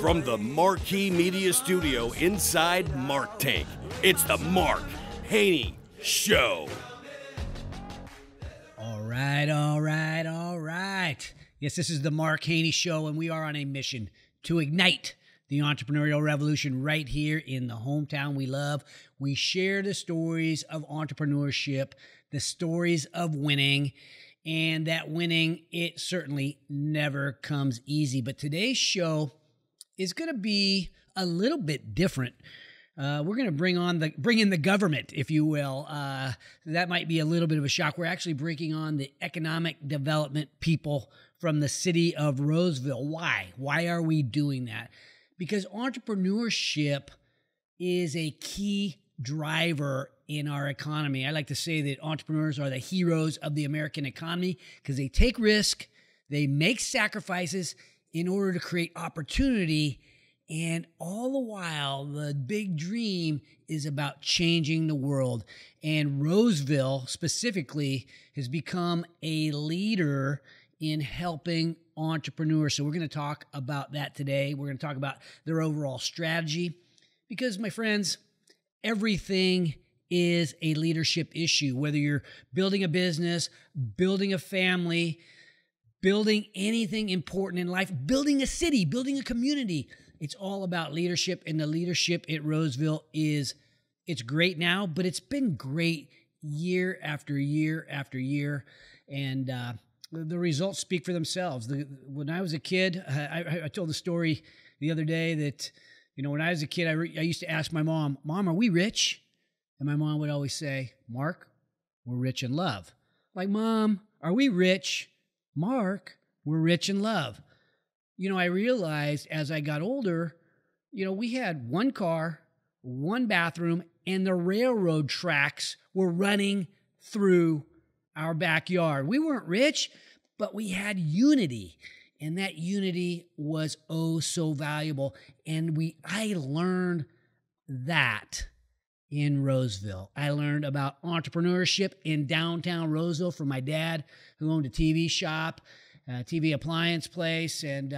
From the Marquee Media Studio inside Mark Tank, it's the Mark Haney Show. All right, all right, all right. Yes, this is the Mark Haney Show, and we are on a mission to ignite the entrepreneurial revolution right here in the hometown we love. We share the stories of entrepreneurship, the stories of winning, and that winning, it certainly never comes easy. But today's show is going to be a little bit different. We're going to bring in the government, if you will. That might be a little bit of a shock. We're actually bringing on the economic development people from the city of Roseville. Why? Why are we doing that? Because entrepreneurship is a key driver in our economy. I like to say that entrepreneurs are the heroes of the American economy because they take risk, they make sacrifices in order to create opportunity. And all the while, the big dream is about changing the world. And Roseville, specifically, has become a leader in helping entrepreneurs. So we're going to talk about that today. We're going to talk about their overall strategy because, my friends, everything is a leadership issue. Whether you're building a business, building a family, building anything important in life, building a city, building a community, it's all about leadership, and the leadership at Roseville is, it's great now, but it's been great year after year after year, and the results speak for themselves. When I was a kid, I told the story the other day that, you know, when I was a kid, I used to ask my mom, "Mom, are we rich?" And my mom would always say, "Mark, we're rich in love." Like, "Mom, are we rich?" "Mark, we're rich in love." You know, I realized as I got older, you know, we had one car, one bathroom, and the railroad tracks were running through our backyard. We weren't rich, but we had unity, and that unity was oh so valuable. And I learned that in Roseville. I learned about entrepreneurship in downtown Roseville from my dad, who owned a TV shop, TV appliance place, and,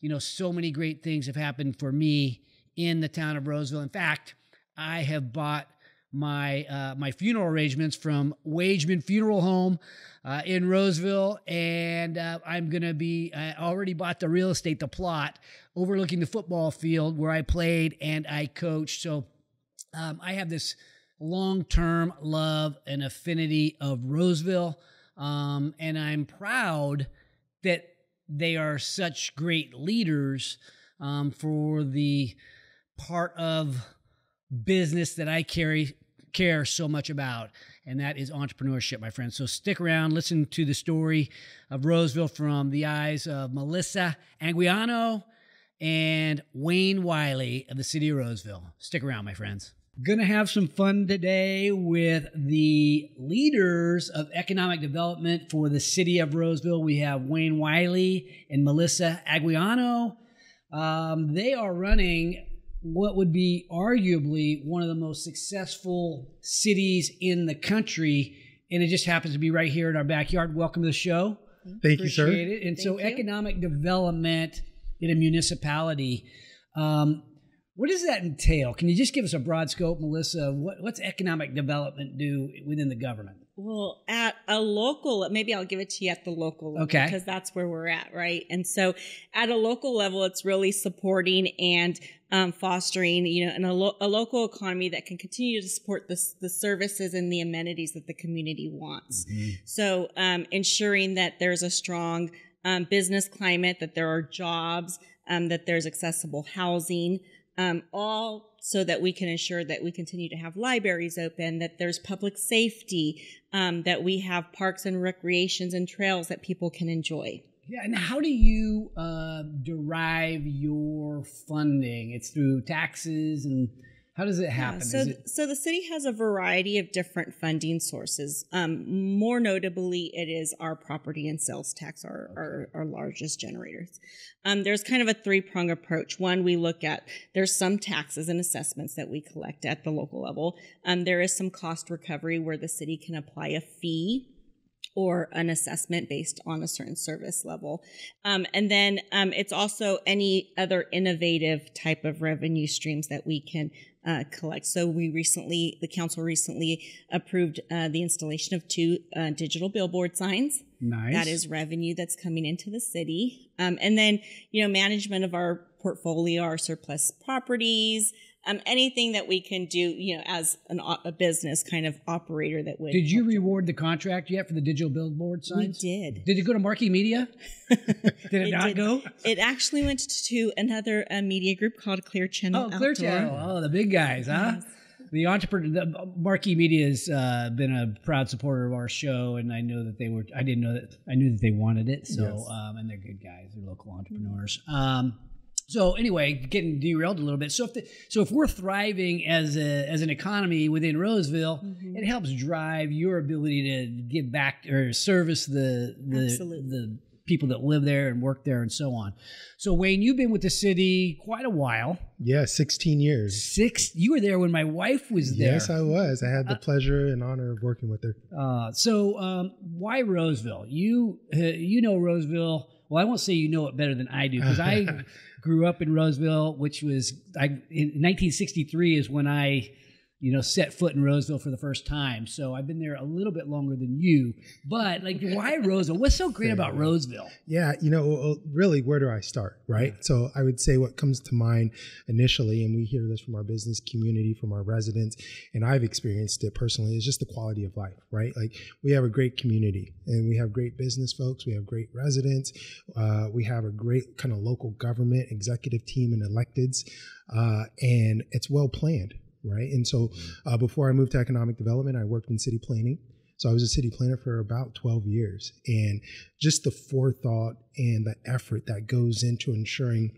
you know, so many great things have happened for me in the town of Roseville. In fact, I have bought my funeral arrangements from Wageman Funeral Home in Roseville, and I already bought the real estate, the plot, overlooking the football field where I played and I coached. So I have this long-term love and affinity of Roseville, and I'm proud that they are such great leaders for the part of business that I care so much about, and that is entrepreneurship, my friends. So stick around, listen to the story of Roseville from the eyes of Melissa Anguiano and Wayne Wiley of the city of Roseville. Stick around, my friends. Going to have some fun today with the leaders of economic development for the city of Roseville. We have Wayne Wiley and Melissa Anguiano. They are running what would be arguably one of the most successful cities in the country, and it just happens to be right here in our backyard. Welcome to the show. Thank you, sir. Appreciate it. And so economic development in a municipality, what does that entail? Can you just give us a broad scope, Melissa? What's economic development do within the government? Well, at a local, maybe I'll give it to you at the local level, okay, because that's where we're at, right? And so at a local level, it's really supporting and fostering, you know, a local economy that can continue to support the services and the amenities that the community wants. Mm-hmm. So ensuring that there's a strong business climate, that there are jobs, that there's accessible housing, all so that we can ensure that we continue to have libraries open, that there's public safety, that we have parks and recreations and trails that people can enjoy. Yeah, and how do you derive your funding? It's through taxes, and how does it happen? Yeah, so the city has a variety of different funding sources. More notably, it is our property and sales tax, our largest generators. There's kind of a three-prong approach. One, we look at, there's some taxes and assessments that we collect at the local level. There is some cost recovery where the city can apply a fee or an assessment based on a certain service level. And then it's also any other innovative type of revenue streams that we can collect. So we recently, the council recently approved the installation of 2 digital billboard signs. Nice. That is revenue that's coming into the city. And then, you know, management of our portfolio, our surplus properties, anything that we can do, you know, as a business kind of operator that would. Did you reward the contract yet for the digital billboard signs? We did. Did it go to Marquee Media? Did it not go? It actually went to another media group called Clear Channel. Oh, Clear Channel. Oh, the big guys, huh? Yes. The entrepreneur, the Marquee Media has been a proud supporter of our show, and I know that they were. I didn't know that. I knew that they wanted it. So, yes. And they're good guys. They're local entrepreneurs. So anyway, getting derailed a little bit. So if we're thriving as an economy within Roseville, it helps drive your ability to give back or service the people that live there and work there and so on. So Wayne, you've been with the city quite a while. Yeah, 16 years. You were there when my wife was there. Yes, I was. I had the pleasure and honor of working with her. Why Roseville? You know Roseville. Well, I won't say you know it better than I do because I grew up in Roseville, which was in 1963 is when I, set foot in Roseville for the first time. So I've been there a little bit longer than you. But like, why Roseville? What's so great about Roseville? Yeah, really, where do I start, right? Yeah. So I would say what comes to mind initially, and we hear this from our business community, from our residents, and I've experienced it personally, is just the quality of life, right? Like, we have a great community, and we have great business folks, we have great residents, we have a great kind of local government, executive team, and electeds, and it's well planned. Right. And so before I moved to economic development, I worked in city planning. So I was a city planner for about 12 years. And just the forethought and the effort that goes into ensuring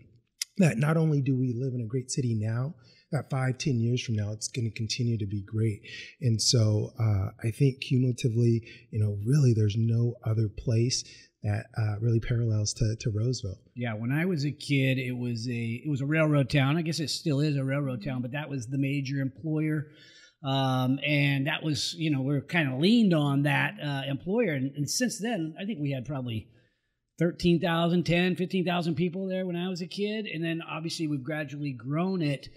that not only do we live in a great city now, that 5-10 years from now, it's going to continue to be great. And so I think cumulatively, really there's no other place that really parallels to Roseville. Yeah, when I was a kid, it was a railroad town. I guess it still is a railroad town, but that was the major employer. And that was, we were kind of leaned on that employer. And since then, I think we had probably 13,000, 10,000, 15,000 people there when I was a kid. And then obviously we've gradually grown it.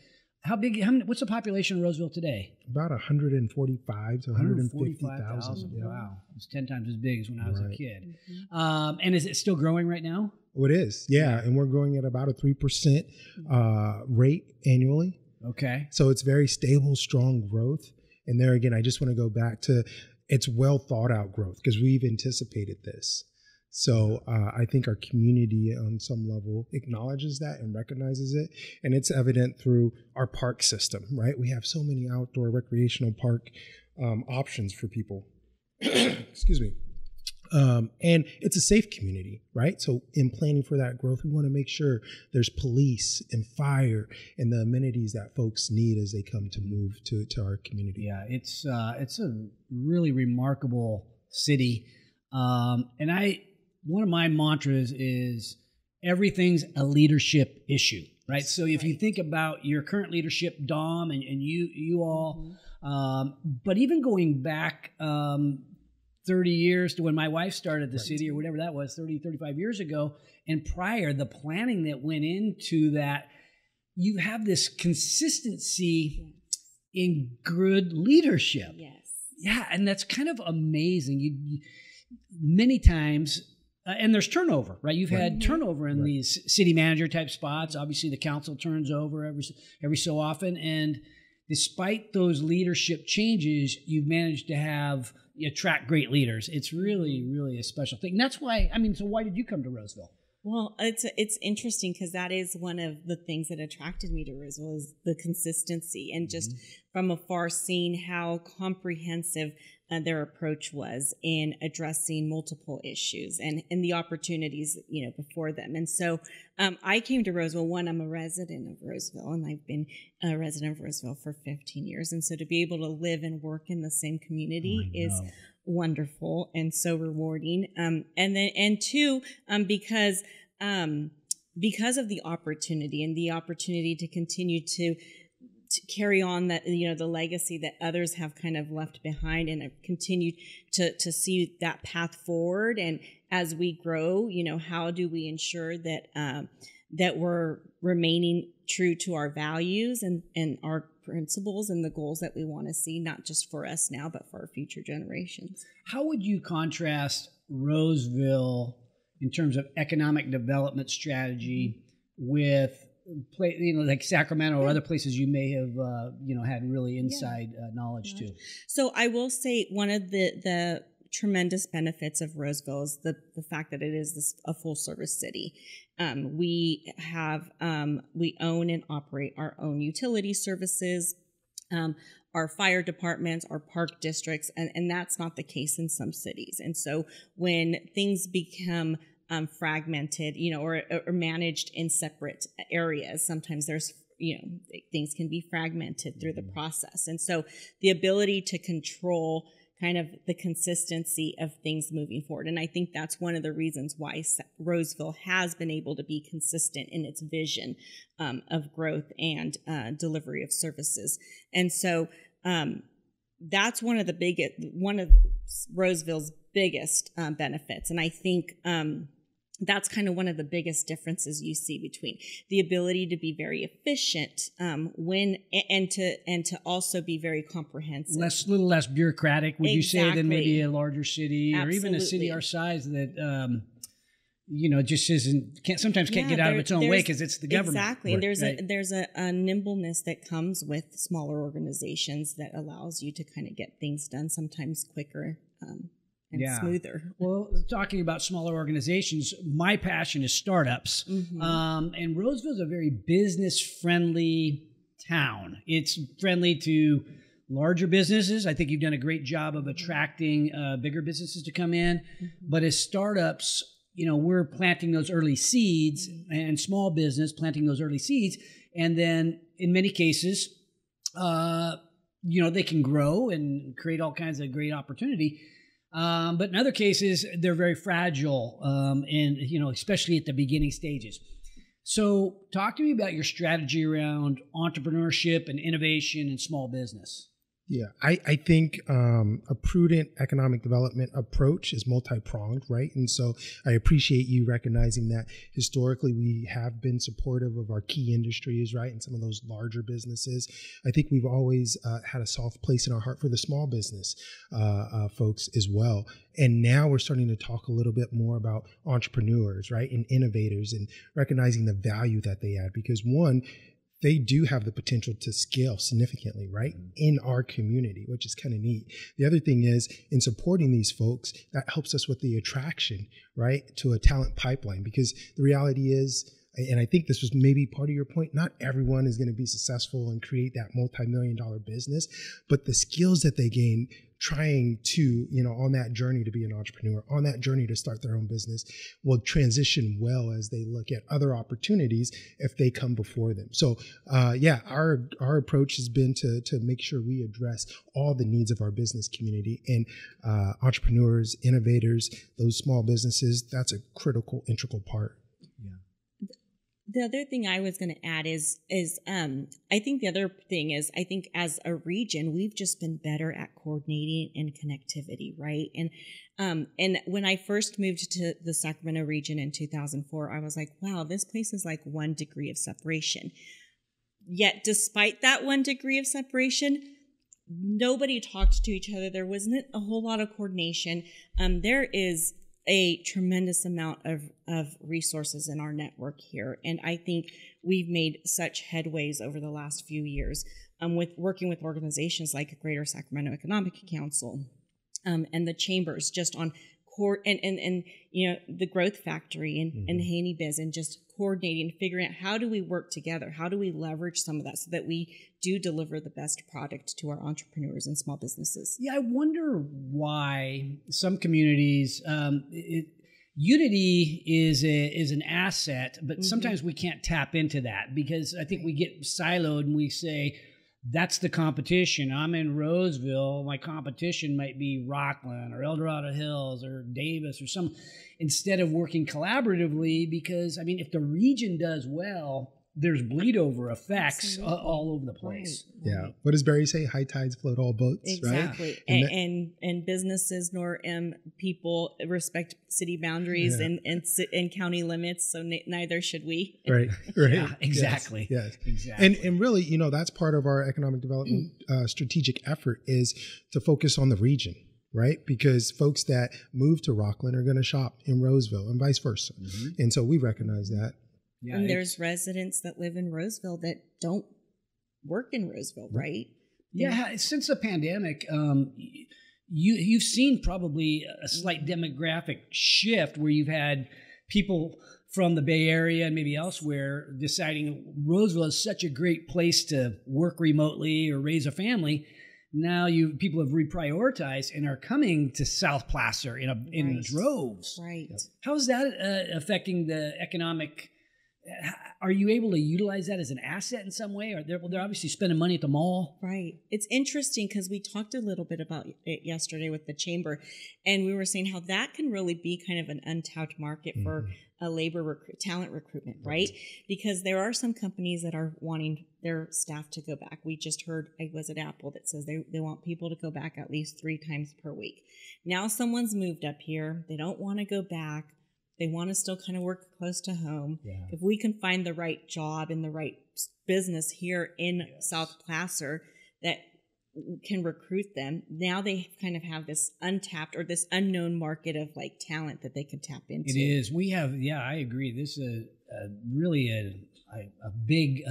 What's the population of Roseville today? About 145,000 to 150,000. Yeah. Wow. It's 10 times as big as when I was a kid. And is it still growing right now? Oh, it is. Yeah. And we're growing at about a 3% rate annually. Okay. So it's very stable, strong growth. And there again, I just want to go back to it's well thought out growth because we've anticipated this. So I think our community on some level acknowledges that and recognizes it. And it's evident through our park system, right? We have so many outdoor recreational park options for people. Excuse me. And it's a safe community, right? So in planning for that growth, we want to make sure there's police and fire and the amenities that folks need as they come to move to our community. Yeah, it's a really remarkable city. And one of my mantras is everything's a leadership issue, right? So if you think about your current leadership, Dom, and you all, but even going back 30 years to when my wife started the city or whatever that was, 30, 35 years ago, and prior, the planning that went into that, you have this consistency in good leadership. Yes. Yeah, and that's kind of amazing. You many times... and there's turnover, right? You've had turnover in these city manager type spots. Obviously, the council turns over every so often. And despite those leadership changes, you've managed to attract great leaders. It's really, really a special thing. And that's why, so why did you come to Roseville? Well, it's interesting because that is one of the things that attracted me to Roseville is the consistency and just from afar seeing how comprehensive their approach was in addressing multiple issues and the opportunities, before them. And so I came to Roseville. One, I'm a resident of Roseville, and I've been a resident of Roseville for 15 years. And so to be able to live and work in the same community is wonderful and so rewarding. Because of the opportunity to continue to carry on that, you know, the legacy that others have kind of left behind, and continue to see that path forward. And as we grow, you know, how do we ensure that that we're remaining true to our values and our principles and the goals that we want to see, not just for us now, but for our future generations. How would you contrast Roseville in terms of economic development strategy with, you know, like Sacramento or other places you may have, you know, had really inside knowledge to? So I will say one of the tremendous benefits of Roseville is the fact that it is this, a full service city. We have, we own and operate our own utility services, our fire departments, our park districts, and that's not the case in some cities. And so when things become fragmented, you know, or managed in separate areas, sometimes there's, you know, things can be fragmented through the process. And so the ability to control kind of the consistency of things moving forward. And I think that's one of the reasons why Roseville has been able to be consistent in its vision of growth and delivery of services. And so that's one of the one of Roseville's biggest benefits. And I think that's kind of one of the biggest differences you see between the ability to be very efficient and to also be very comprehensive. Less, little less bureaucratic, would you say, than maybe a larger city or even a city our size that, you know, just can't get out of its own way because it's the government. Exactly. Work, there's a nimbleness that comes with smaller organizations that allows you to kind of get things done sometimes quicker. Smoother. Well, talking about smaller organizations, my passion is startups. And Roseville is a very business-friendly town. It's friendly to larger businesses. I think you've done a great job of attracting bigger businesses to come in. But as startups, you know, we're planting those early seeds and small business planting those early seeds. And then in many cases, you know, they can grow and create all kinds of great opportunity. But in other cases, they're very fragile, and, you know, especially at the beginning stages. So talk to me about your strategy around entrepreneurship and innovation and small business. Yeah, I think a prudent economic development approach is multi-pronged, right? And so I appreciate you recognizing that historically we have been supportive of our key industries, right, and some of those larger businesses. I think we've always had a soft place in our heart for the small business folks as well. And now we're starting to talk a little bit more about entrepreneurs, right, and innovators and recognizing the value that they add because, one, they do have the potential to scale significantly, right, in our community, which is kind of neat. The other thing is, in supporting these folks, that helps us with the attraction, right, to a talent pipeline, because the reality is, and I think this was maybe part of your point, not everyone is going to be successful and create that multi-million-dollar business, but the skills that they gain trying to, you know, on that journey to be an entrepreneur, on that journey to start their own business, will transition well as they look at other opportunities if they come before them. So, yeah, our approach has been to make sure we address all the needs of our business community, and entrepreneurs, innovators, those small businesses, that's a critical, integral part. The other thing I was going to add is I think the other thing is, I think as a region, we've just been better at coordinating and connectivity, right? And when I first moved to the Sacramento region in 2004, I was like, wow, this place is like 1 degree of separation. Yet despite that 1 degree of separation, nobody talked to each other. There wasn't a whole lot of coordination. There is a tremendous amount of resources in our network here. And I think we've made such headways over the last few years with working with organizations like Greater Sacramento Economic Council and the chambers just on core and you know, the Growth Factory and Haney Biz, and just coordinating, figuring out how do we work together? How do we leverage some of that so that we do deliver the best product to our entrepreneurs and small businesses? Yeah, I wonder why some communities, unity is an asset, but sometimes we can't tap into that because I think we get siloed and we say, that's the competition. I'm in Roseville. My competition might be Rocklin or Eldorado Hills or Davis or some, instead of working collaboratively, because, I mean, if the region does well, there's bleed over effects all over the place. Right. Yeah. What does Barry say? High tides float all boats, exactly. Right? Exactly. And businesses nor people respect city boundaries and county limits, so neither should we. Right. Right. Yeah, exactly. Yes. Exactly. And really, you know, that's part of our economic development strategic effort is to focus on the region. Right? Because folks that move to Rocklin are going to shop in Roseville and vice versa. Mm-hmm. And so we recognize that. Yeah, and there's residents that live in Roseville that don't work in Roseville, right? Yeah. Since the pandemic, you've seen probably a slight demographic shift where you've had people from the Bay Area and maybe elsewhere deciding Roseville is such a great place to work remotely or raise a family. Now people have reprioritized and are coming to South Placer in droves. Right. How is that affecting the economic? Are you able to utilize that as an asset in some way? They're obviously spending money at the mall. Right. It's interesting because we talked a little bit about it yesterday with the chamber, and we were saying how that can really be kind of an untapped market for a talent recruitment, right? Because there are some companies that are wanting their staff to go back. We just heard, was it Apple that says they want people to go back at least 3 times per week. Now someone's moved up here. They don't want to go back. They want to still kind of work close to home. Yeah. If we can find the right job and the right business here in South Placer that can recruit them, now they kind of have this untapped or this unknown market of like talent that they can tap into. It is. We have, I agree. This is really a big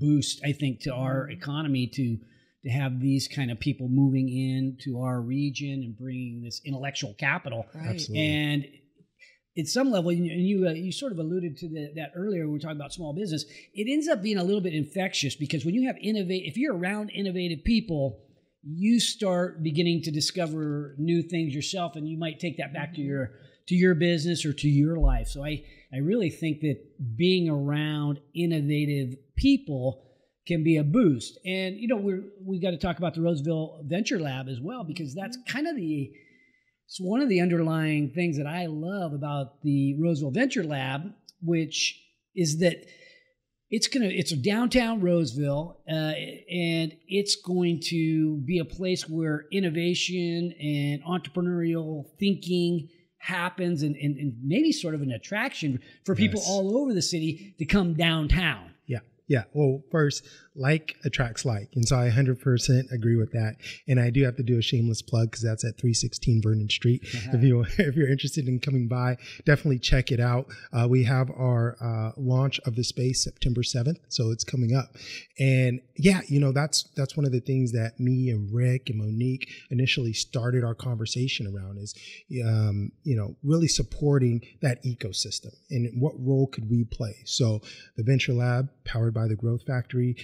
boost, I think, to our economy to have these kind of people moving in to our region and bringing this intellectual capital. Right. Absolutely. And at some level, and you sort of alluded to that earlier when we were talking about small business, it ends up being a little bit infectious because when you have if you're around innovative people, you start beginning to discover new things yourself, and you might take that back to your business or to your life. So I really think that being around innovative people can be a boost. And, you know, we got to talk about the Roseville Venture Lab as well because that's kind of it's one of the underlying things that I love about the Roseville Venture Lab, which is that it's downtown Roseville, and it's going to be a place where innovation and entrepreneurial thinking happens and maybe sort of an attraction for people all over the city to come downtown. Yeah. Well, first, like attracts like. And so I 100% agree with that. And I do have to do a shameless plug because that's at 316 Vernon Street. Uh-huh. If you're interested in coming by, definitely check it out. We have our launch of the space September 7th. So it's coming up. And that's one of the things that me and Rick and Monique initially started our conversation around is, really supporting that ecosystem and what role could we play? So the Venture Lab, powered by the Growth Factory,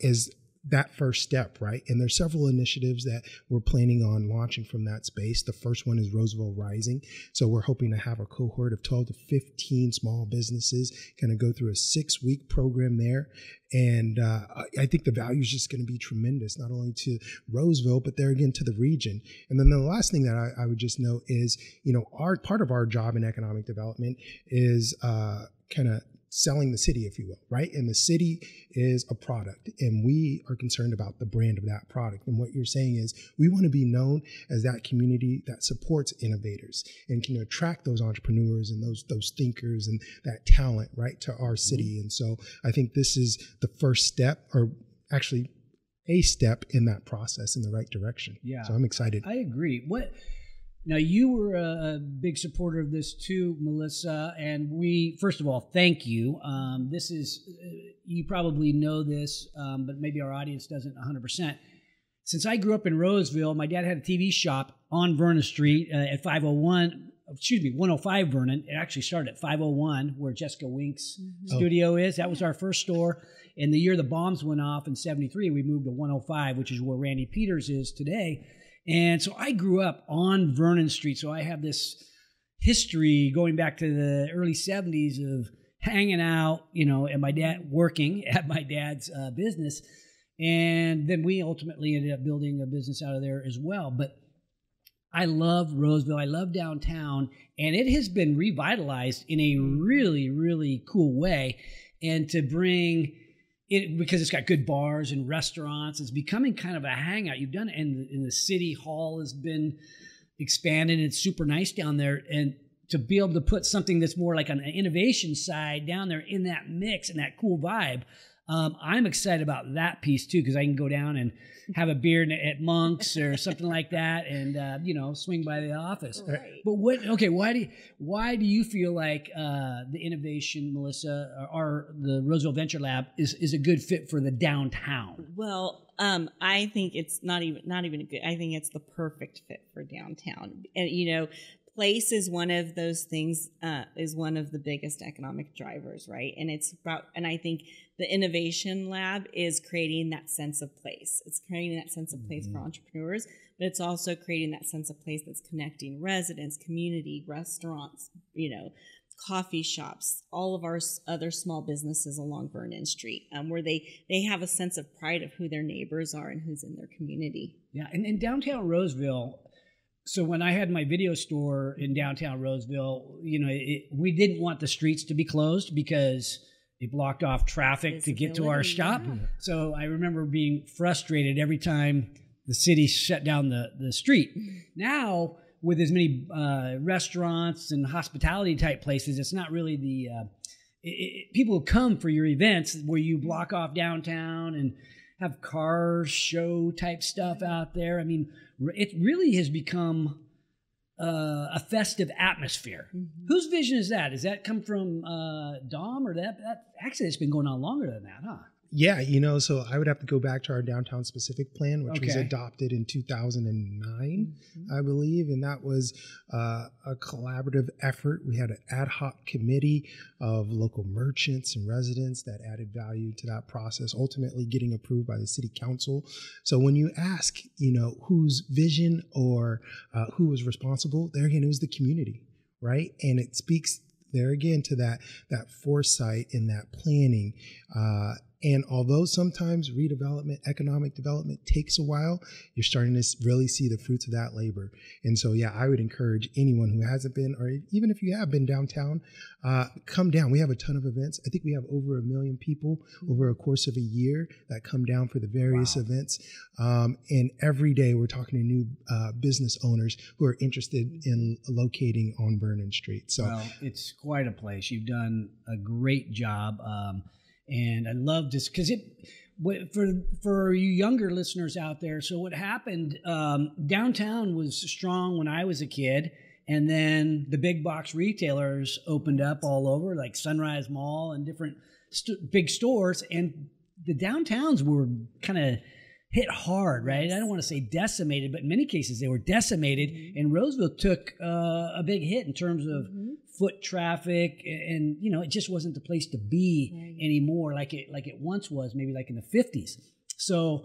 is that first step, right? And there's several initiatives that we're planning on launching from that space. The first one is Roseville Rising. So we're hoping to have a cohort of 12 to 15 small businesses kind of go through a 6-week program there. And I think the value is just going to be tremendous, not only to Roseville, but there again to the region. And then the last thing that I would just note is, our part of our job in economic development is kind of selling the city, if you will, right? And the city is a product, and we are concerned about the brand of that product. And what you're saying is we want to be known as that community that supports innovators and can attract those entrepreneurs and those thinkers and that talent, right, to our city. And so I think this is the first step, or actually a step in that process in the right direction. Yeah. So I'm excited. I agree. Now, you were a big supporter of this too, Melissa, and we, first of all, thank you. This is, you probably know this, but maybe our audience doesn't 100%. Since I grew up in Roseville, my dad had a TV shop on Vernon Street at 105 Vernon. It actually started at 501, where Jessica Wink's studio is. That was our first store. And the year the bombs went off in 73, we moved to 105, which is where Randy Peters is today. And so I grew up on Vernon Street, so I have this history going back to the early 70s of hanging out, and my dad working at my dad's business. And then we ultimately ended up building a business out of there as well. But I love Roseville. I love downtown. And it has been revitalized in a really, really cool way. and to bring it, because it's got good bars and restaurants. It's becoming kind of a hangout. You've done it, and the city hall has been expanded. It's super nice down there, and to be able to put something that's more like an innovation side down there in that mix and that cool vibe. I'm excited about that piece too, because I can go down and have a beer at Monk's or something like that, and you know, swing by the office. Right. But what? Okay, why do you feel like the innovation, Melissa, or the Roseville Venture Lab is a good fit for the downtown? Well, I think it's not even a good. I think it's the perfect fit for downtown, and you know. Place is one of those things, is one of the biggest economic drivers, right? And it's about, and I think the innovation lab is creating that sense of place. It's creating that sense of place for entrepreneurs, but it's also creating that sense of place that's connecting residents, community, restaurants, you know, coffee shops, all of our other small businesses along Vernon Street, where they have a sense of pride of who their neighbors are and who's in their community. Yeah, and in downtown Roseville, so when I had my video store in downtown Roseville, you know, we didn't want the streets to be closed because it blocked off traffic to get to our shop. Yeah. So I remember being frustrated every time the city shut down the street. Now, with as many restaurants and hospitality type places, it's not really the people come for your events where you block off downtown and have car show type stuff out there. I mean, it really has become a festive atmosphere. Mm-hmm. Whose vision is that? Does that come from Dom or that? Actually, it's been going on longer than that, huh? Yeah, you know, so I would have to go back to our downtown specific plan, which was adopted in 2009, I believe. And that was a collaborative effort. We had an ad hoc committee of local merchants and residents that added value to that process, ultimately getting approved by the city council. So when you ask, you know, whose vision or who was responsible, there again, it was the community, right? And it speaks there again to that foresight and that planning. And although sometimes redevelopment, economic development takes a while, you're starting to really see the fruits of that labor. And so, yeah, I would encourage anyone who hasn't been, or even if you have been downtown, come down. We have a ton of events. I think we have over 1 million people over a course of a year that come down for the various events. And every day we're talking to new business owners who are interested in locating on Vernon Street. So, well, it's quite a place. You've done a great job. And I love this because for you younger listeners out there, so what happened, downtown was strong when I was a kid, and then the big box retailers opened up all over, like Sunrise Mall and different big stores, and the downtowns were kind of hit hard, right? I don't want to say decimated, but in many cases they were decimated, and Roseville took a big hit in terms of foot traffic, and you know, it just wasn't the place to be anymore like it once was, maybe like in the 50s. So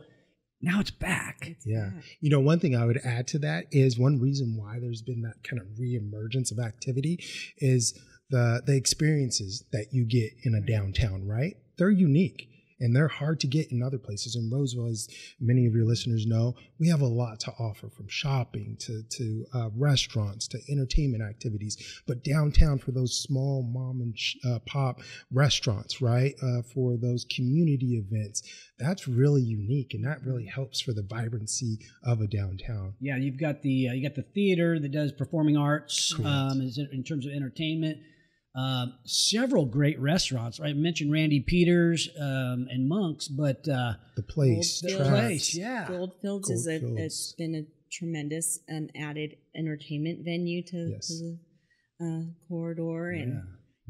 now it's back. You know, one thing I would add to that is one reason why there's been that kind of reemergence of activity is the experiences that you get in a downtown, right? They're unique. And they're hard to get in other places. In Roseville, as many of your listeners know, we have a lot to offer, from shopping to restaurants to entertainment activities. But downtown, for those small mom and pop restaurants, right, for those community events, that's really unique, and that really helps for the vibrancy of a downtown. Yeah, you've got the theater that does performing arts in terms of entertainment. Several great restaurants. Right? I mentioned Randy Peters and Monk's, but the place, Goldfields has been a tremendous added entertainment venue to the corridor, and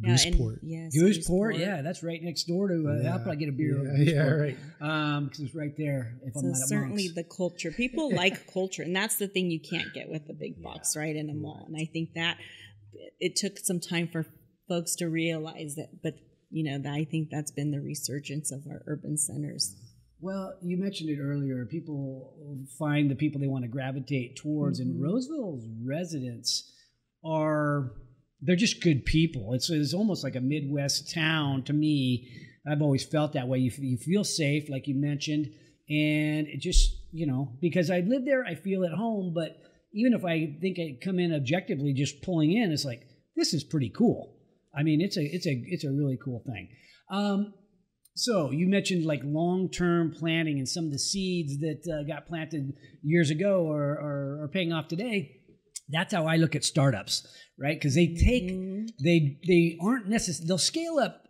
Gooseport. Gooseport, yeah, that's right next door to. I'll probably get a beer over Gooseport. Yeah, right. Because it's right there. If I'm not at certainly Monk's. The culture. People like culture, and that's the thing you can't get with the big box, right, in a mall. And I think that it took some time for folks to realize that, but you know, I think that's been the resurgence of our urban centers. Well, you mentioned it earlier. People find the people they want to gravitate towards, and Roseville's residents they're just good people. It's almost like a Midwest town to me. I've always felt that way. You feel safe, like you mentioned, and it just, you know, because I live there, I feel at home, but even if I think I come in objectively just pulling in, it's like, this is pretty cool. I mean, it's a really cool thing. So you mentioned like long-term planning and some of the seeds that got planted years ago are paying off today. That's how I look at startups, right? Because they take, they aren't necessarily, they'll scale up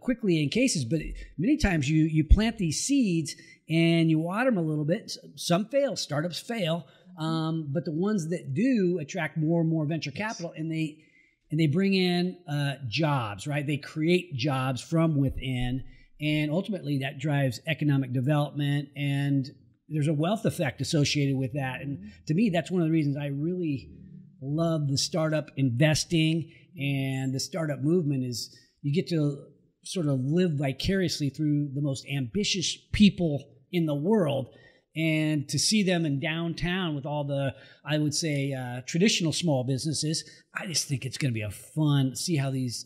quickly in cases, but many times you plant these seeds and you water them a little bit. Some fail, startups fail, but the ones that do attract more and more venture capital, and they bring in jobs, right? They create jobs from within, and ultimately that drives economic development, and there's a wealth effect associated with that. And to me, that's one of the reasons I really love the startup investing and the startup movement is you get to sort of live vicariously through the most ambitious people in the world, and to see them in downtown with all the, I would say, traditional small businesses. I just think it's going to be a fun, see how these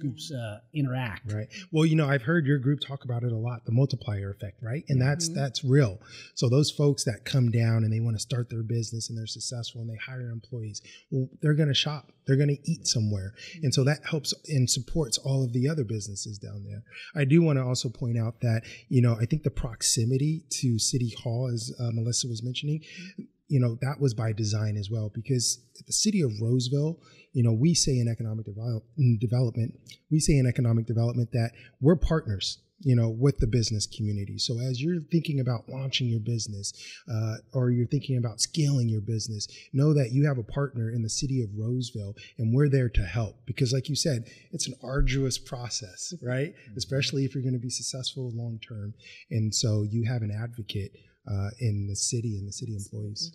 groups interact. Right. Well, you know, I've heard your group talk about it a lot, the multiplier effect, right? And that's real. So those folks that come down and they want to start their business and they're successful and they hire employees, well, they're going to shop, they're going to eat somewhere. And so that helps and supports all of the other businesses down there. I do want to also point out that, you know, I think the proximity to City Hall, as Melissa was mentioning, you know, that was by design as well, because the city of Roseville, you know, we say in economic development that we're partners, you know, with the business community. So as you're thinking about launching your business or you're thinking about scaling your business, know that you have a partner in the city of Roseville, and we're there to help. Because like you said, it's an arduous process, right? Especially if you're going to be successful long term. And so you have an advocate in the city and the city employees.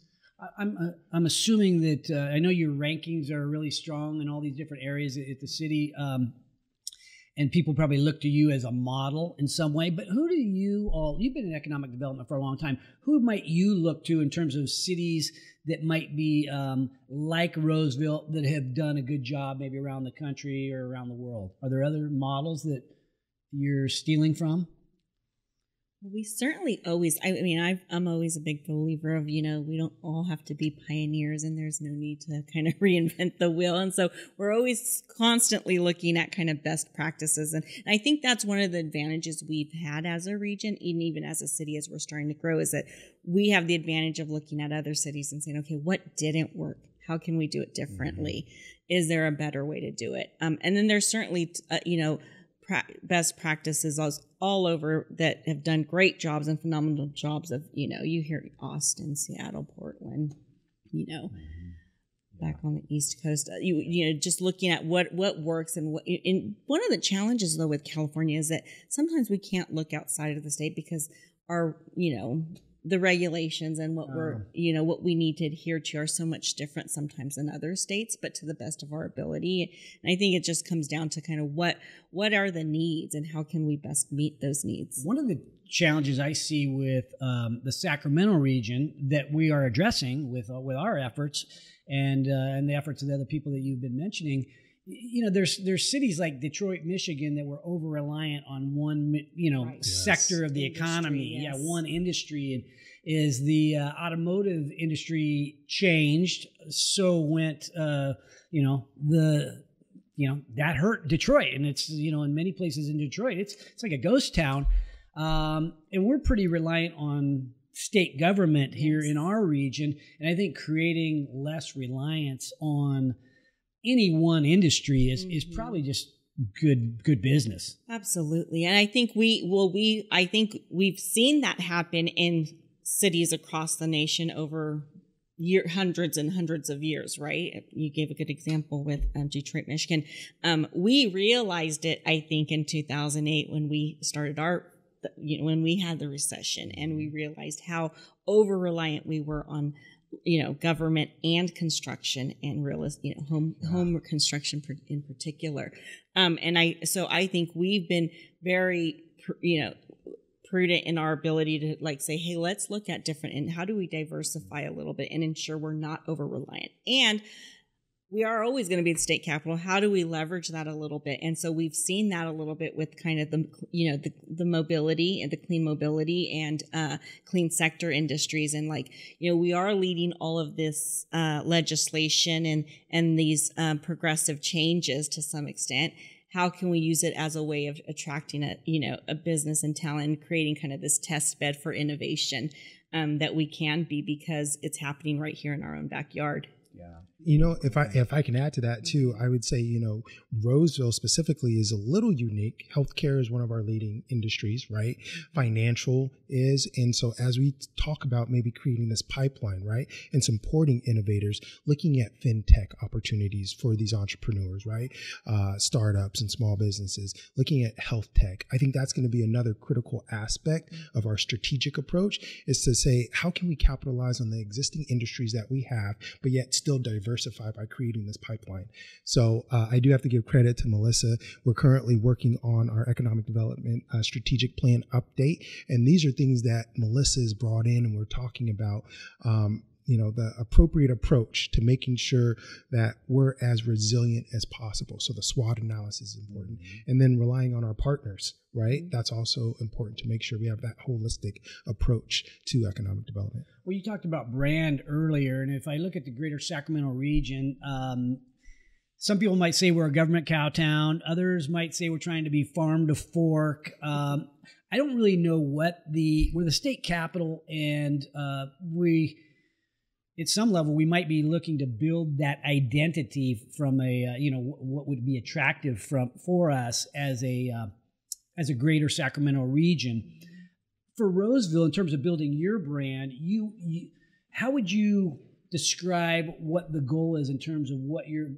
I'm assuming that I know your rankings are really strong in all these different areas at the city, and people probably look to you as a model in some way. But who do you all? You've been in economic development for a long time. Who might you look to in terms of cities that might be like Roseville that have done a good job, maybe around the country or around the world? Are there other models that you're stealing from? We certainly always, I mean, I'm always a big believer of, you know, we don't all have to be pioneers, and there's no need to kind of reinvent the wheel. And so we're always constantly looking at kind of best practices. And I think that's one of the advantages we've had as a region, and even as a city as we're starting to grow, is that we have the advantage of looking at other cities and saying, okay, what didn't work? How can we do it differently? Is there a better way to do it? And then there's certainly, you know, best practices all over that have done great jobs and phenomenal jobs of, you know, you hear Austin, Seattle, Portland, you know, back on the East Coast, you know, just looking at what works and what. And one of the challenges though with California is that sometimes we can't look outside of the state because our, you know, the regulations and what we're, you know, what we need to adhere to are so much different sometimes in other states, but to the best of our ability. And I think it just comes down to kind of what are the needs and how can we best meet those needs? One of the challenges I see with the Sacramento region that we are addressing with our efforts and the efforts of the other people that you've been mentioning, you know, there's cities like Detroit, Michigan that were over reliant on one, you know, sector of the economy. Yes. Yeah, one industry. And is the automotive industry changed? So went, that hurt Detroit, and it's, you know, in many places in Detroit, it's like a ghost town, and we're pretty reliant on state government here in our region, and I think creating less reliance on any one industry is probably just good business. Absolutely. And I think we've seen that happen in cities across the nation over hundreds and hundreds of years, right? You gave a good example with Detroit, Michigan. We realized it, I think, in 2008 when we started when we had the recession, and we realized how over-reliant we were on, you know, government and construction and real estate, you know, home construction in particular. So I think we've been very, you know, prudent in our ability to like say, hey, let's look at different, and how do we diversify a little bit and ensure we're not over-reliant? And we are always going to be the state capital. How do we leverage that a little bit? And so we've seen that a little bit with kind of the, you know, the mobility and the clean mobility and clean sector industries. And like, you know, we are leading all of this legislation and these progressive changes to some extent. how can we use it as a way of attracting a business and talent, and creating kind of this test bed for innovation that we can be, because it's happening right here in our own backyard. Yeah. You know, if I can add to that too, I would say, you know, Roseville specifically is a little unique. Healthcare is one of our leading industries, right? Financial is. And so as we talk about maybe creating this pipeline, right, and supporting innovators, looking at fintech opportunities for these entrepreneurs, right, startups and small businesses, looking at health tech, I think that's going to be another critical aspect of our strategic approach, is to say, how can we capitalize on the existing industries that we have, but yet still diversify by creating this pipeline. So I do have to give credit to Melissa. We're currently working on our economic development strategic plan update. And these are things that Melissa has brought in, and we're talking about, you know, the appropriate approach to making sure that we're as resilient as possible. So the SWOT analysis is important. And then relying on our partners, right? That's also important to make sure we have that holistic approach to economic development. Well, you talked about brand earlier, and if I look at the Greater Sacramento region, some people might say we're a government cow town. Others might say we're trying to be farm to fork. I don't really know what we're the state capital, and at some level, we might be looking to build that identity from a, what would be attractive for us as a Greater Sacramento region. For Roseville, in terms of building your brand, how would you describe what the goal is in terms of what your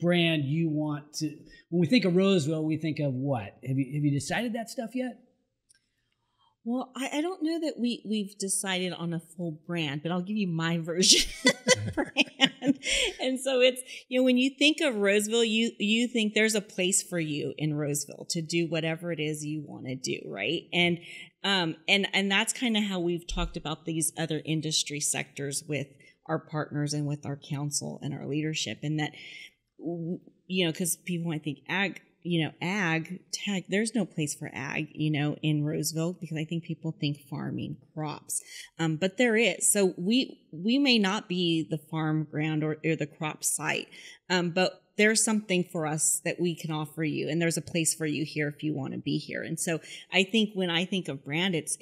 brand you want to? When we think of Roseville, we think of what? Have you decided that stuff yet? Well, I don't know that we've decided on a full brand, but I'll give you my version of brand. And so it's, when you think of Roseville, you think there's a place for you in Roseville to do whatever it is you want to do, right? And that's kind of how we've talked about these other industry sectors with our partners and with our council and our leadership. And that, because people might think ag, ag tech, there's no place for ag, in Roseville, because I think people think farming, crops, but there is. So we may not be the farm ground or the crop site, but there's something for us that we can offer you, and there's a place for you here if you want to be here. And so I think when I think of brand, it's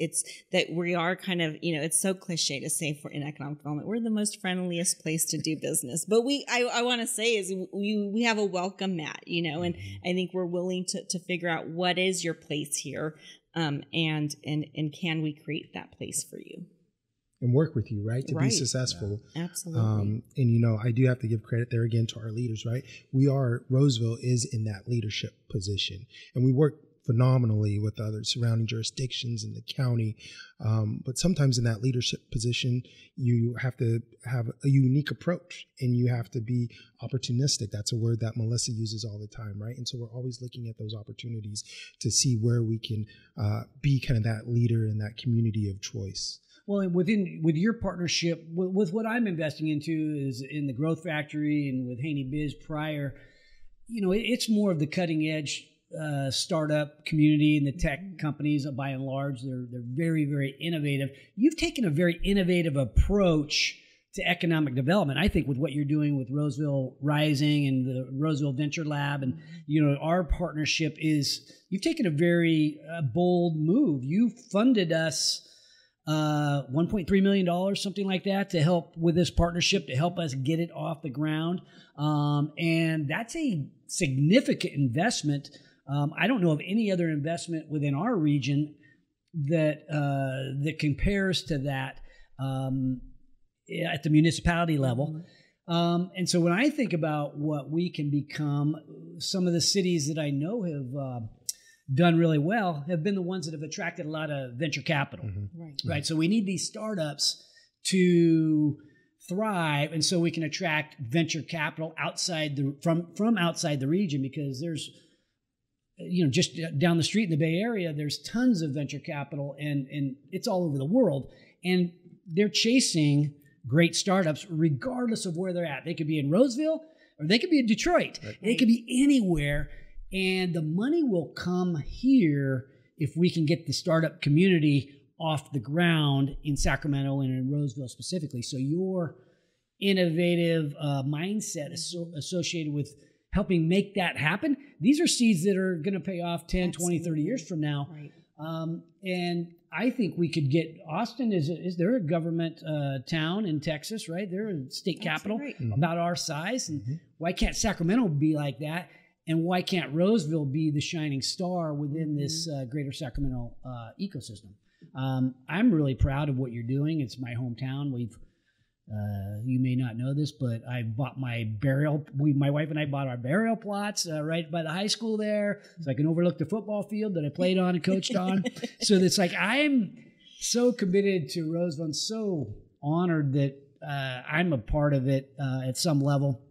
that we are kind of, it's so cliche to say in economic development, we're the most friendliest place to do business. But I want to say is we have a welcome mat, and I think we're willing to figure out what is your place here, and can we create that place for you? And work with you, right? To be successful. Yeah, absolutely. And, I do have to give credit there again to our leaders, right? Roseville is in that leadership position. And we work phenomenally with other surrounding jurisdictions in the county. But sometimes in that leadership position, you have to have a unique approach, and you have to be opportunistic. That's a word that Melissa uses all the time, right? And so we're always looking at those opportunities to see where we can be kind of that leader in that community of choice. Well, and with your partnership, with what I'm investing into is in the Growth Factory and with Haney Biz Prior, it's more of the cutting edge startup community and the tech companies. By and large, they're very, very innovative. You've taken a very innovative approach to economic development, I think, with what you're doing with Roseville Rising and the Roseville Venture Lab. And, our partnership is, you've taken a very bold move. You funded us $1.3 million, something like that, to help with this partnership, to help us get it off the ground. And that's a significant investment. I don't know of any other investment within our region that compares to that at the municipality level. And so when I think about what we can become, some of the cities that I know have done really well have been the ones that have attracted a lot of venture capital, right? So we need these startups to thrive, and so we can attract venture capital from outside the region, because there's, just down the street in the Bay Area, there's tons of venture capital, and it's all over the world, and they're chasing great startups regardless of where they're at. They could be in Roseville, or they could be in Detroit. Right. They could be anywhere. And the money will come here if we can get the startup community off the ground in Sacramento and in Roseville specifically. So your innovative mindset associated with helping make that happen. These are seeds that are going to pay off 10, Absolutely. 20, 30 years from now. Right. And I think we could get Austin is there a government town in Texas, right? They're a state capital right. about our size. And why can't Sacramento be like that? And why can't Roseville be the shining star within this greater Sacramento ecosystem? I'm really proud of what you're doing. It's my hometown. We've, you may not know this, but I bought my burial. My wife and I bought our burial plots right by the high school there, so I can overlook the football field that I played on and coached on. So it's like I'm so committed to Roseville and so honored that I'm a part of it at some level.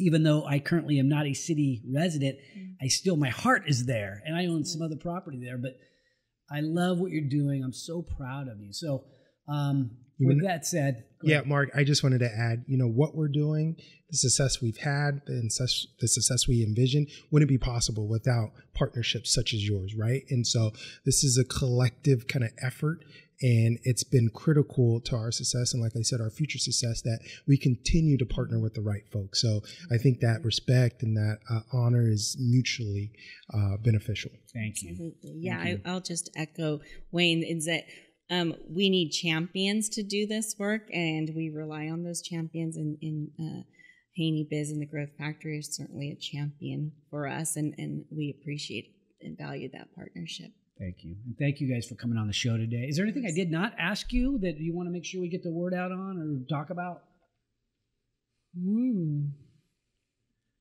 Even though I currently am not a city resident, I still, my heart is there, and I own some other property there, but I love what you're doing. I'm so proud of you. So with that said. Yeah, Mark, I just wanted to add, you know, what we're doing, the success we've had, the success we envision wouldn't be possible without partnerships such as yours, right? And so this is a collective kind of effort, and it's been critical to our success and, like I said, our future success, that we continue to partner with the right folks. So I think that respect and that honor is mutually beneficial. Thank you. Absolutely. Yeah, I'll just echo Wayne, is that we need champions to do this work, and we rely on those champions. And in Haney Biz and the Growth Factory is certainly a champion for us, and we appreciate and value that partnership. Thank you. And thank you guys for coming on the show today. Is there anything I did not ask you that you want to make sure we get the word out on or talk about? I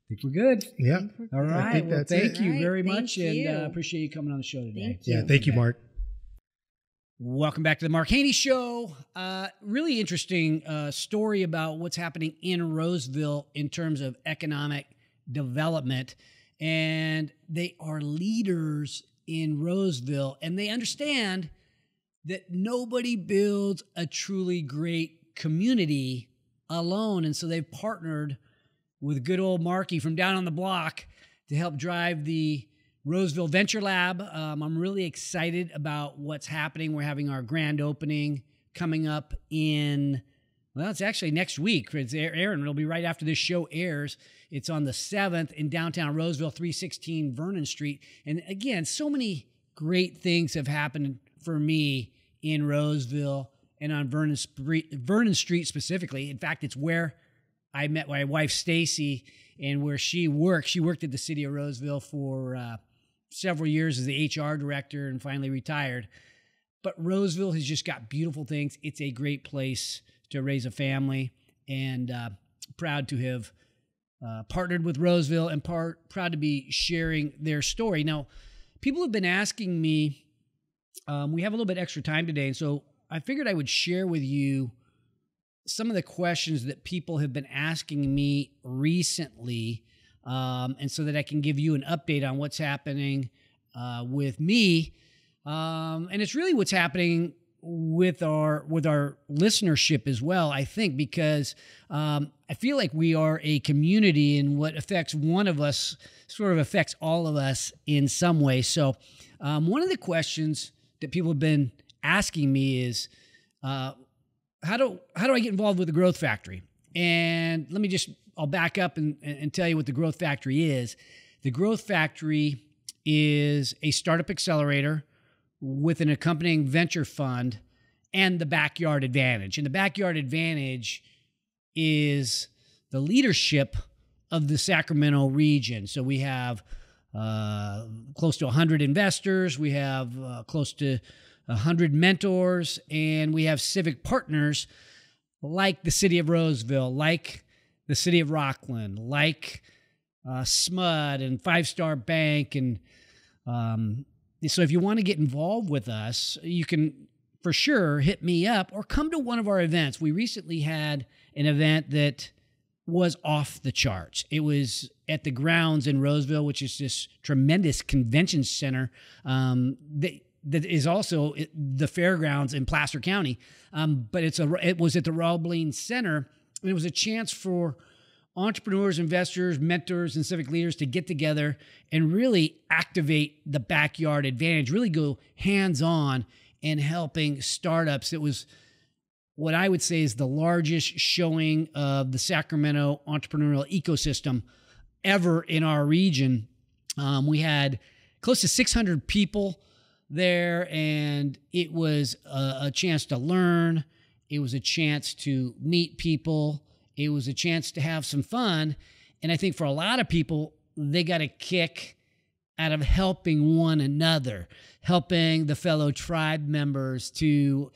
think we're good. Yeah. All right. I think that's it. Thank you very much, and appreciate you coming on the show today. Yeah, thank you, Mark. Welcome back to the Mark Haney Show. Really interesting story about what's happening in Roseville in terms of economic development. And they are leaders in Roseville, and they understand that nobody builds a truly great community alone. And so they've partnered with good old Marky from down on the block to help drive the Roseville Venture Lab. I'm really excited about what's happening. We're having our grand opening coming up in, well, it's actually next week. It's airing. It'll be right after this show airs. It's on the 7th in downtown Roseville, 316 Vernon Street. And again, so many great things have happened for me in Roseville and on Vernon Street specifically. In fact, it's where I met my wife, Stacy, and where she worked. She worked at the city of Roseville for several years as the HR director and finally retired. But Roseville has just got beautiful things. It's a great place to raise a family, and proud to have partnered with Roseville, and proud to be sharing their story. Now, people have been asking me, we have a little bit extra time today, and so I figured I would share with you some of the questions that people have been asking me recently, and so that I can give you an update on what's happening with me, and it's really what's happening with our listenership as well, I think, because I feel like we are a community, and what affects one of us sort of affects all of us in some way. So one of the questions that people have been asking me is, how do I get involved with the Growth Factory? And let me just, I'll back up and tell you what the Growth Factory is. The Growth Factory is a startup accelerator with an accompanying venture fund and the Backyard Advantage. And the Backyard Advantage is the leadership of the Sacramento region. So we have close to 100 investors, we have close to 100 mentors, and we have civic partners like the city of Roseville, like the city of Rockland, like SMUD and 5 Star Bank, and so if you want to get involved with us, you can for sure hit me up or come to one of our events. We recently had an event that was off the charts. It was at the grounds in Roseville, which is this tremendous convention center that is also the fairgrounds in Placer County. But it was at the Roebling Center, and it was a chance for entrepreneurs, investors, mentors, and civic leaders to get together and really activate the Backyard Advantage, really go hands-on in helping startups. It was what I would say is the largest showing of the Sacramento entrepreneurial ecosystem ever in our region. We had close to 600 people there, and it was a chance to learn. It was a chance to meet people. It was a chance to have some fun. And I think for a lot of people, they got a kick out of helping one another, helping the fellow tribe members to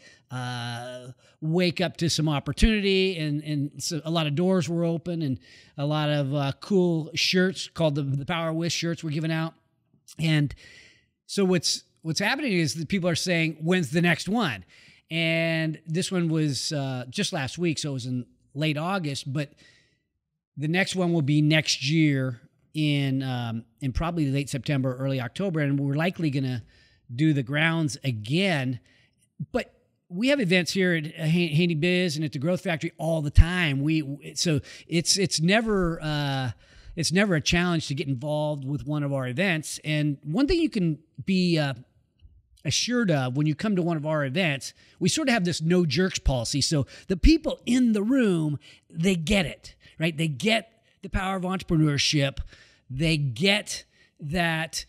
wake up to some opportunity. And so a lot of doors were open, and a lot of cool shirts called the Power With shirts were given out. And so what's happening is that people are saying, when's the next one? And this one was just last week, so it was in late August, but the next one will be next year in probably late September, early October, and we're likely going to do the grounds again. But we have events here at Haney Biz and at the Growth Factory all the time. So it's never a challenge to get involved with one of our events. And one thing you can be assured of when you come to one of our events, we sort of have this no jerks policy. So the people in the room, they get it, right? They get the power of entrepreneurship. They get that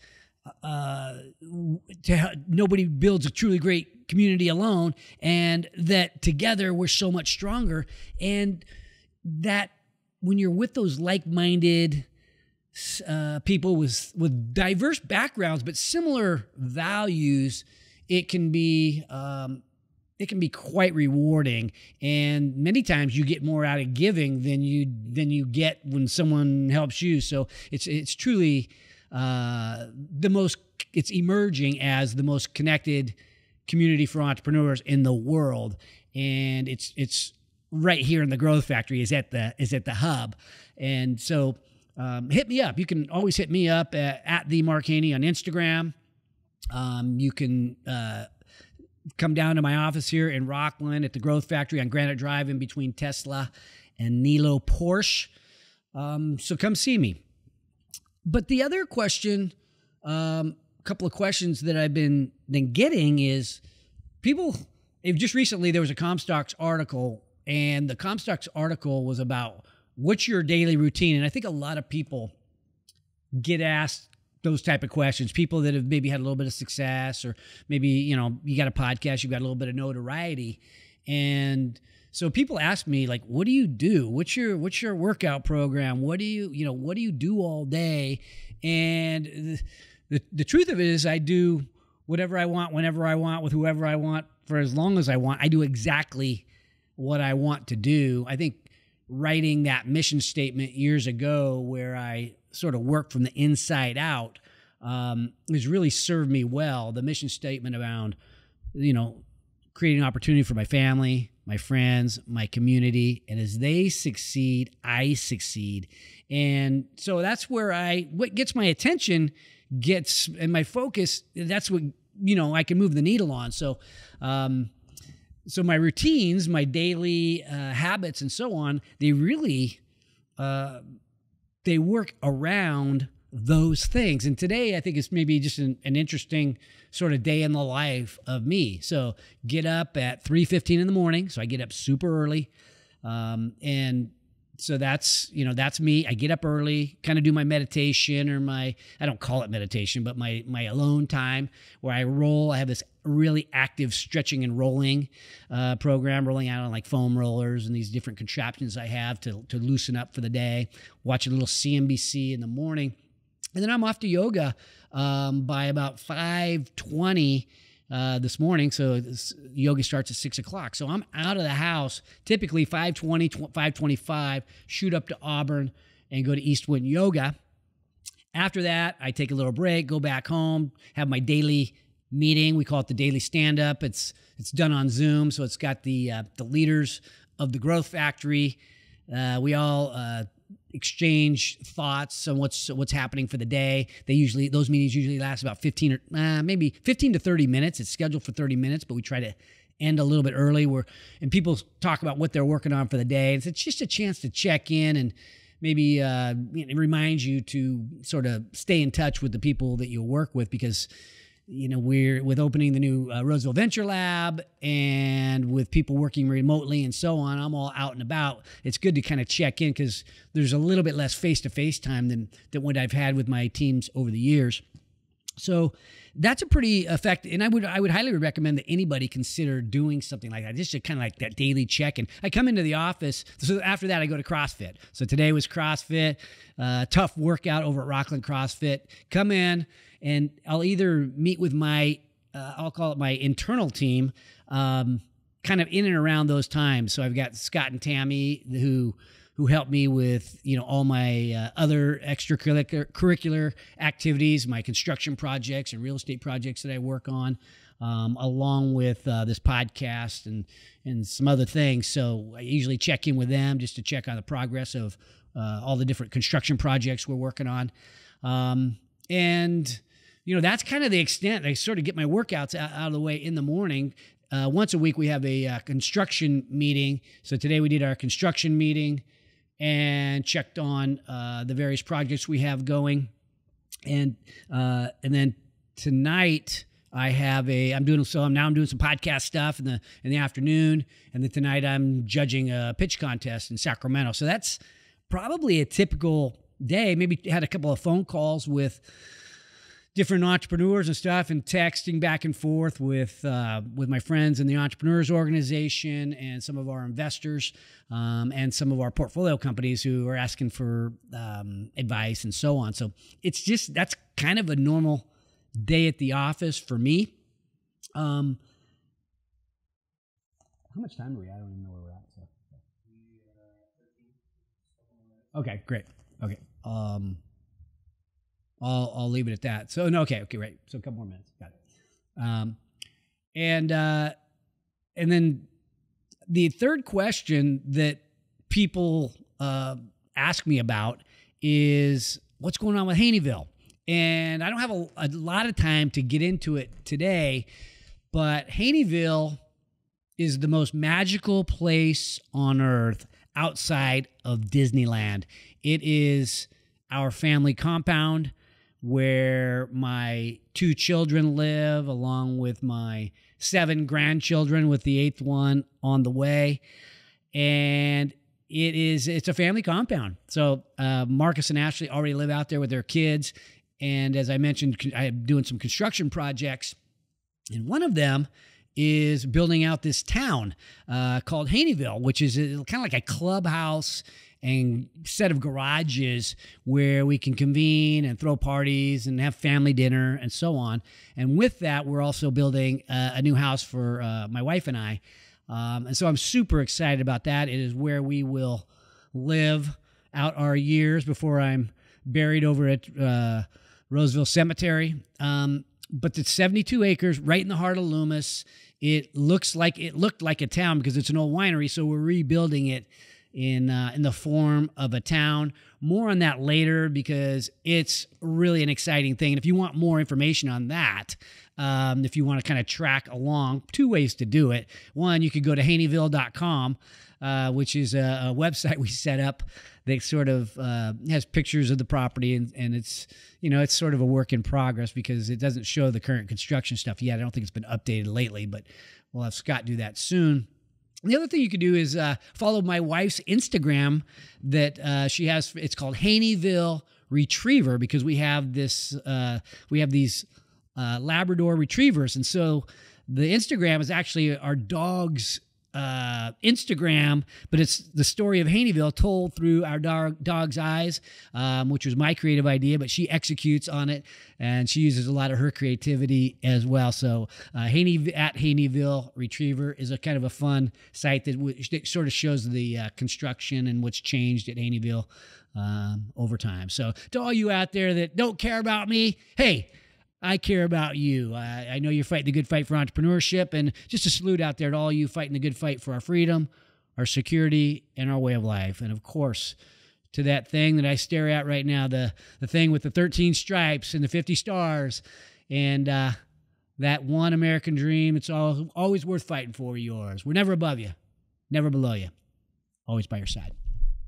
nobody builds a truly great community alone, and that together we're so much stronger. And that when you're with those like-minded people with diverse backgrounds but similar values, it can be quite rewarding. And many times you get more out of giving than you get when someone helps you. So it's truly it's emerging as the most connected community for entrepreneurs in the world, and it's right here in the Growth Factory is at the hub. And so hit me up. You can always hit me up at the Mark Haney on Instagram. You can come down to my office here in Rocklin at the Growth Factory on Granite Drive in between Tesla and Nilo Porsche. So come see me. But the other question, a couple of questions that I've been getting is people, just recently there was a Comstocks article, and the Comstocks article was about what's your daily routine? And I think a lot of people get asked those type of questions. People that have maybe had a little bit of success, or maybe, you got a podcast, you've got a little bit of notoriety. And so people ask me, like, what do you do? What's your workout program? What do you do all day? And the truth of it is, I do whatever I want, whenever I want, with whoever I want, for as long as I want. I do exactly what I want to do. I think writing that mission statement years ago, where I sort of work from the inside out, has really served me well. The mission statement around, creating opportunity for my family, my friends, my community, and as they succeed, I succeed. And so that's where what gets my attention and my focus, that's what, I can move the needle on. So, so my routines, my daily habits and so on, they really, they work around those things. And today I think it's maybe just an interesting sort of day in the life of me. So get up at 3:15 in the morning. So I get up super early. And so that's me. I get up early, kind of do my meditation, or I don't call it meditation, but my alone time, where I roll. I have this really active stretching and rolling program, rolling out on like foam rollers and these different contraptions I have to loosen up for the day, watch a little CNBC in the morning. And then I'm off to yoga by about 5:20 this morning. So yoga starts at 6 o'clock. So I'm out of the house, typically 5:20, 5:25, shoot up to Auburn and go to East Wind Yoga. After that, I take a little break, go back home, have my daily meeting. We call it the daily stand-up. It's done on Zoom, so it's got the leaders of the Growth Factory. We all exchange thoughts on what's happening for the day. Those meetings usually last about 15 or maybe 15 to 30 minutes. It's scheduled for 30 minutes, but we try to end a little bit early. And people talk about what they're working on for the day. It's just a chance to check in and maybe it reminds you to sort of stay in touch with the people that you work with, because you know, we're with opening the new Roseville Venture Lab and with people working remotely and so on, I'm all out and about. It's good to kind of check in because there's a little bit less face-to-face time than what I've had with my teams over the years. So that's a pretty effective, and I would highly recommend that anybody consider doing something like that. Just kind of like that daily check-in. I come into the office, so after that I go to CrossFit. So today was CrossFit, tough workout over at Rockland CrossFit. Come in, and I'll either meet with my, I'll call it my internal team, kind of in and around those times. So I've got Scott and Tammy who helped me with, you know, all my other extracurricular activities, my construction projects and real estate projects that I work on, along with this podcast and some other things. So I usually check in with them just to check on the progress of all the different construction projects we're working on. And, you know, that's kind of the extent. I sort of get my workouts out of the way in the morning. Once a week we have a construction meeting. So today we did our construction meeting and checked on the various projects we have going. And then tonight I have I'm doing some podcast stuff in the afternoon, and then tonight I'm judging a pitch contest in Sacramento. So that's probably a typical day. Maybe had a couple of phone calls with different entrepreneurs and stuff, and texting back and forth with my friends in the entrepreneurs organization and some of our investors and some of our portfolio companies who are asking for advice and so on. So it's just, that's kind of a normal day at the office for me. How much time are we at? I don't even know where we're at. So. Okay, great. Okay. I'll leave it at that. So, no, okay, right. So a couple more minutes. Got it. And then the third question that people ask me about is what's going on with Haneyville? And I don't have a lot of time to get into it today, but Haneyville is the most magical place on earth outside of Disneyland. It is our family compound where my 2 children live, along with my 7 grandchildren, with the 8th one on the way. And it's a family compound. So Marcus and Ashley already live out there with their kids. And as I mentioned, I'm doing some construction projects. And one of them is building out this town called Haneyville, which is kind of like a clubhouse and set of garages where we can convene and throw parties and have family dinner and so on. And with that, we're also building a new house for my wife and I. And so I'm super excited about that. It is where we will live out our years before I'm buried over at Roseville Cemetery. But it's 72 acres right in the heart of Loomis. It looked like a town because it's an old winery, so we're rebuilding it in the form of a town. More on that later because it's really an exciting thing. And if you want more information on that, if you want to kind of track along, 2 ways to do it. One, you could go to haneyville.com, which is a website we set up that sort of has pictures of the property, and it's, you know, it's sort of a work in progress because it doesn't show the current construction stuff yet. I don't think it's been updated lately, but we'll have Scott do that soon. The other thing you could do is follow my wife's Instagram that she has. It's called Haneyville Retriever because we have this, we have these Labrador retrievers. And so the Instagram is actually our dog's Instagram, but it's the story of Haneyville told through our dog's eyes, which was my creative idea, but she executes on it and she uses a lot of her creativity as well. So Haneyville Retriever is a kind of a fun site that sort of shows the construction and what's changed at Haneyville over time. So to all you out there that don't care about me, hey, I care about you. I know you're fighting the good fight for entrepreneurship, and just a salute out there to all you fighting the good fight for our freedom, our security, and our way of life. And of course, to that thing that I stare at right now, the thing with the 13 stripes and the 50 stars and that one American dream, it's always worth fighting for, yours. We're never above you, never below you, always by your side.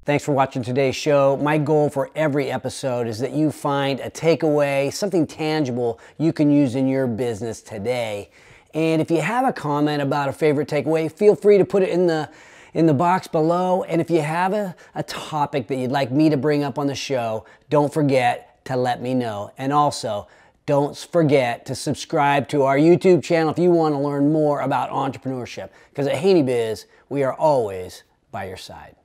Thanks for watching today's show. My goal for every episode is that you find a takeaway, something tangible you can use in your business today. And if you have a comment about a favorite takeaway, feel free to put it in the box below. And if you have a topic that you'd like me to bring up on the show, don't forget to let me know. And also, don't forget to subscribe to our YouTube channel if you want to learn more about entrepreneurship. Because at Haney Biz, we are always by your side.